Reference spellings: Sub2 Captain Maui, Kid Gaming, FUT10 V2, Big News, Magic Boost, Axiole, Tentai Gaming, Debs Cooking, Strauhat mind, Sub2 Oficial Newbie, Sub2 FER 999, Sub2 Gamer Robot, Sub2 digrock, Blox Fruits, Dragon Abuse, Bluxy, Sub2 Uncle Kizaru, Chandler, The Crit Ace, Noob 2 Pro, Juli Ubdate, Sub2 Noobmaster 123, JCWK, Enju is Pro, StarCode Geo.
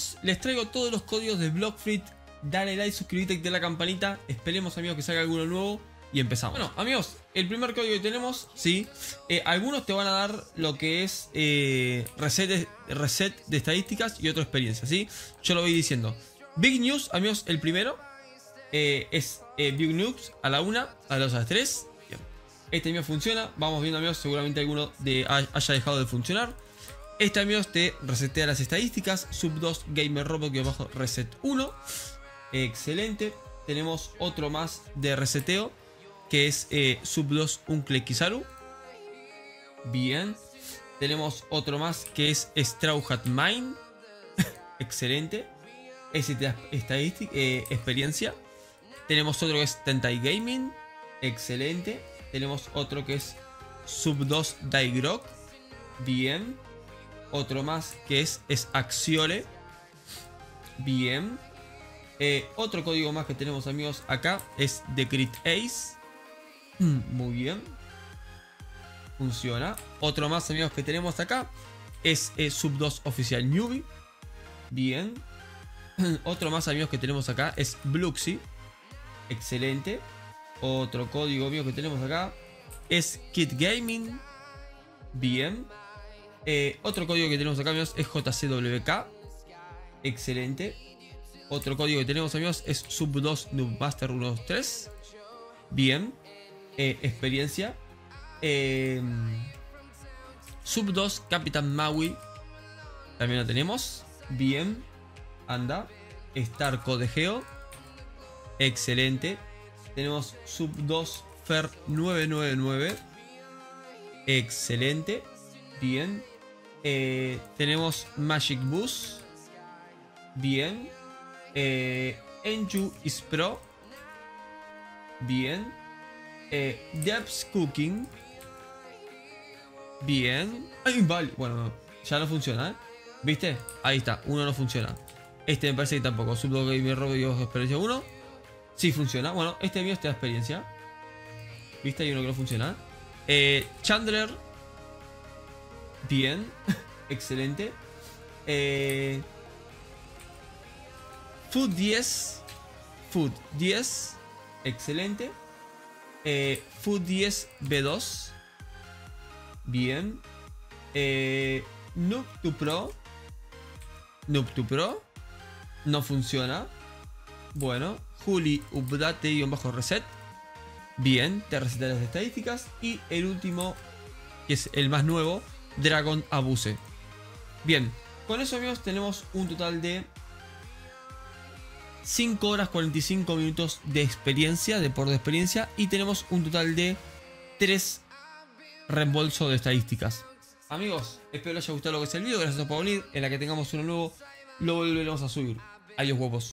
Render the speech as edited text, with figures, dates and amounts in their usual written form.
amigos, les traigo todos los códigos de Blox Fruits. Dale like, suscríbete, activa la campanita. Esperemos, amigos, que salga alguno nuevo. Y empezamos. Bueno, amigos, el primer código que tenemos, sí, algunos te van a dar lo que es reset de estadísticas y otra experiencia, ¿sí? Yo lo voy diciendo. Big News, amigos, el primero es Big News a la 1, a las 2, a las 3. Este mío funciona, vamos viendo, amigos, seguramente alguno haya dejado de funcionar. Este, amigos, te resetea las estadísticas. Sub2 Gamer Robot que bajo reset 1. Excelente. Tenemos otro más de reseteo, que es Sub2 Uncle Kizaru. Bien. Tenemos otro más que es Strauhat Mind. Excelente. Ese te da estadística, experiencia. Tenemos otro que es Tentai Gaming. Excelente. Tenemos otro que es Sub2 digrock. Bien. Otro más que es Axiole. Bien. Otro código más que tenemos, amigos, acá es The Crit Ace. Muy bien. Funciona. Otro más, amigos, que tenemos acá es Sub2 Oficial Newbie. Bien. Otro más, amigos, que tenemos acá es Bluxy. Excelente. Otro código, amigos, que tenemos acá es Kid Gaming. Bien. Otro código que tenemos acá, amigos, es JCWK. Excelente. Otro código que tenemos, amigos, es Sub2 Noobmaster 123. Bien. Experiencia. Sub2 Captain Maui. También lo tenemos. Bien. Anda. StarCode Geo. Excelente. Tenemos Sub2 FER 999. Excelente. Bien. Tenemos Magic Boost. Bien. Enju is Pro. Bien. Debs Cooking. Bien. Ay, vale. Bueno, ya no funciona, ¿eh? ¿Viste? Ahí está. Uno no funciona. Este me parece que tampoco. Sub2 Gamer Robot y experiencia 1. Sí funciona. Bueno, este mío te da experiencia. ¿Viste? Hay uno que no funciona. Chandler. Bien. Excelente. FUT10. Excelente. FUT10 V2. Bien. Noob 2 Pro. Noob 2 Pro. No funciona. Bueno. Juli Ubdate y un bajo reset. Bien. Te reseta las estadísticas. Y el último, que es el más nuevo, Dragon Abuse. Bien. Con eso, amigos, tenemos un total de 5 horas 45 minutos de experiencia, de por de experiencia, y tenemos un total de 3 reembolsos de estadísticas. Amigos, espero les haya gustado lo que es el video, gracias por venir, en la que tengamos uno nuevo, lo volveremos a subir. Adiós, guapos.